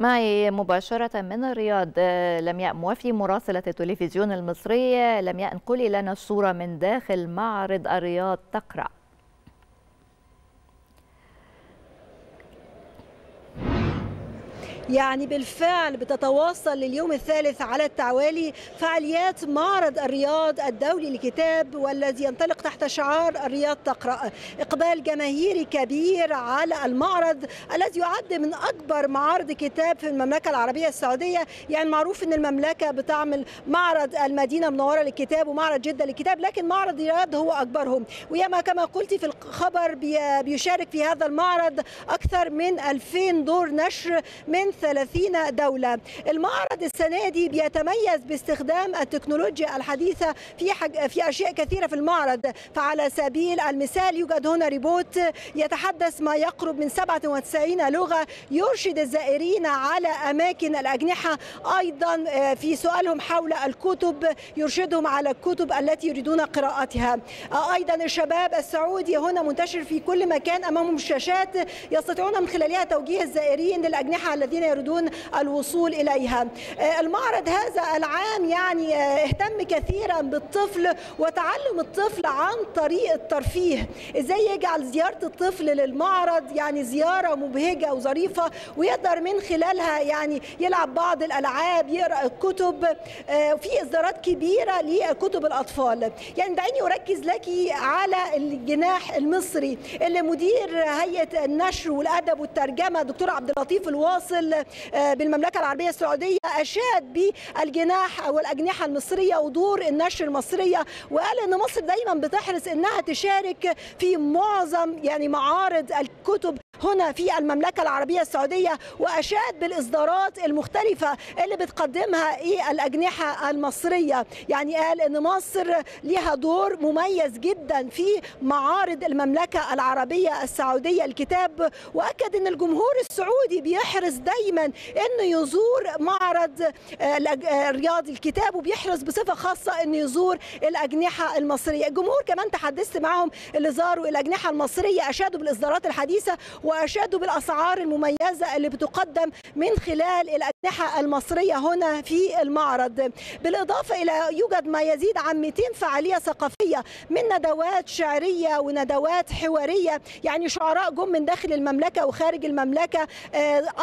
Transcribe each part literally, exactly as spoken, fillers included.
معي مباشرة من الرياض لمياء موافي مراسلة التلفزيون المصري. لمياء، انقلي لنا الصورة من داخل معرض الرياض تقرأ. يعني بالفعل بتتواصل لليوم الثالث على التوالي فعاليات معرض الرياض الدولي للكتاب، والذي ينطلق تحت شعار الرياض تقرأ. إقبال جماهيري كبير على المعرض الذي يعد من أكبر معارض كتاب في المملكة العربية السعودية. يعني معروف أن المملكة بتعمل معرض المدينة المنورة للكتاب ومعرض جدة للكتاب، لكن معرض الرياض هو أكبرهم. وياما كما قلت في الخبر بيشارك في هذا المعرض أكثر من ألفين دور نشر من ثلاثين دولة. المعرض السنة دي بيتميز باستخدام التكنولوجيا الحديثة في حاج... في أشياء كثيرة في المعرض. فعلى سبيل المثال يوجد هنا ريبوت يتحدث ما يقرب من سبعة وتسعين لغة، يرشد الزائرين على أماكن الأجنحة، أيضا في سؤالهم حول الكتب يرشدهم على الكتب التي يريدون قراءتها. أيضا الشباب السعودي هنا منتشر في كل مكان، أمامهم شاشات يستطيعون من خلالها توجيه الزائرين للأجنحة الذين يريدون الوصول إليها. المعرض هذا العام يعني اهتم كثيرا بالطفل وتعلم الطفل عن طريق الترفيه. إزاي يجعل زيارة الطفل للمعرض يعني زيارة مبهجة وظريفة، ويقدر من خلالها يعني يلعب بعض الألعاب، يقرأ الكتب. في إصدارات كبيرة لكتب الأطفال. يعني دعيني أركز لك على الجناح المصري اللي مدير هيئة النشر والأدب والترجمة الدكتور عبد اللطيف الواصل بالمملكة العربية السعودية أشاد بالجناح أو الأجنحة المصرية ودور النشر المصرية، وقال أن مصر دايما بتحرص أنها تشارك في معظم يعني معارض الكتب هنا في المملكة العربية السعودية، وأشاد بالإصدارات المختلفة اللي بتقدمها إيه الأجنحة المصرية. يعني قال أن مصر لها دور مميز جدا في معارض المملكة العربية السعودية الكتاب، وأكد أن الجمهور السعودي بيحرص دايما أنه يزور معرض الرياض الكتاب، وبيحرص بصفة خاصة أنه يزور الأجنحة المصرية. الجمهور كمان تحدثت معهم اللي زاروا الأجنحة المصرية، أشادوا بالإصدارات الحديثة وأشادوا بالأسعار المميزة اللي بتقدم من خلال الأجنحة المصرية هنا في المعرض. بالإضافة إلى يوجد ما يزيد عن مئتين فعالية ثقافية من ندوات شعرية وندوات حوارية. يعني شعراء جم من داخل المملكة وخارج المملكة.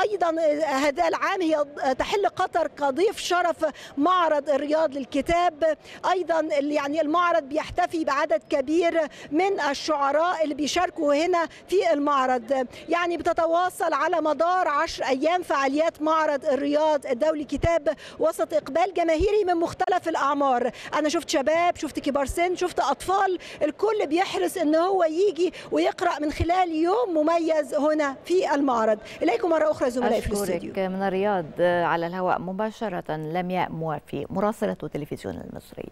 أيضا هذا العام هي تحل قطر كضيف شرف معرض الرياض للكتاب. أيضا يعني المعرض بيحتفي بعدد كبير من الشعراء اللي بيشاركوا هنا في المعرض. يعني بتتواصل على مدار عشر أيام فعاليات معرض الرياض الدولي كتاب وسط إقبال جماهيري من مختلف الأعمار. أنا شفت شباب، شفت كبار سن، شفت أطفال، الكل بيحرص أن هو يجي ويقرأ من خلال يوم مميز هنا في المعرض. إليكم مرة أخرى زملائي في الاستوديو. أشكرك من الرياض على الهواء مباشرة لمياء موافي مراسلة التلفزيون المصري.